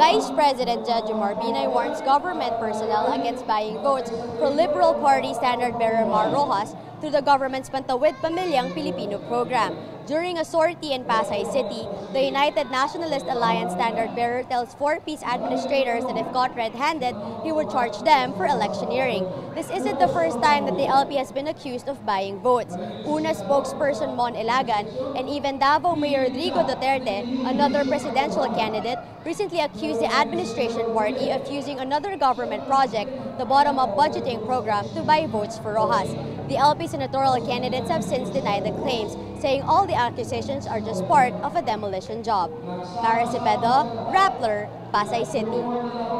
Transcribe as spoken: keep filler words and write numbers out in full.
Vice President Jejomar Binay warns government personnel against buying votes for Liberal Party standard-bearer Mar Roxas through the government's Pantawid Pamilyang Pilipino Program. During a sortie in Pasay City, the United Nationalist Alliance standard-bearer tells four-piece administrators that if caught red-handed, he would charge them for electioneering. This isn't the first time that the L P has been accused of buying votes. UNA spokesperson Mon Ilagan and even Davao Mayor Rodrigo Duterte, another presidential candidate, recently accused the administration party of using another government project, the bottom-up budgeting program, to buy votes for Roxas. The L P senatorial candidates have since denied the claims, saying all the accusations are just part of a demolition job. Nara Cepeda, Rappler, Pasay City.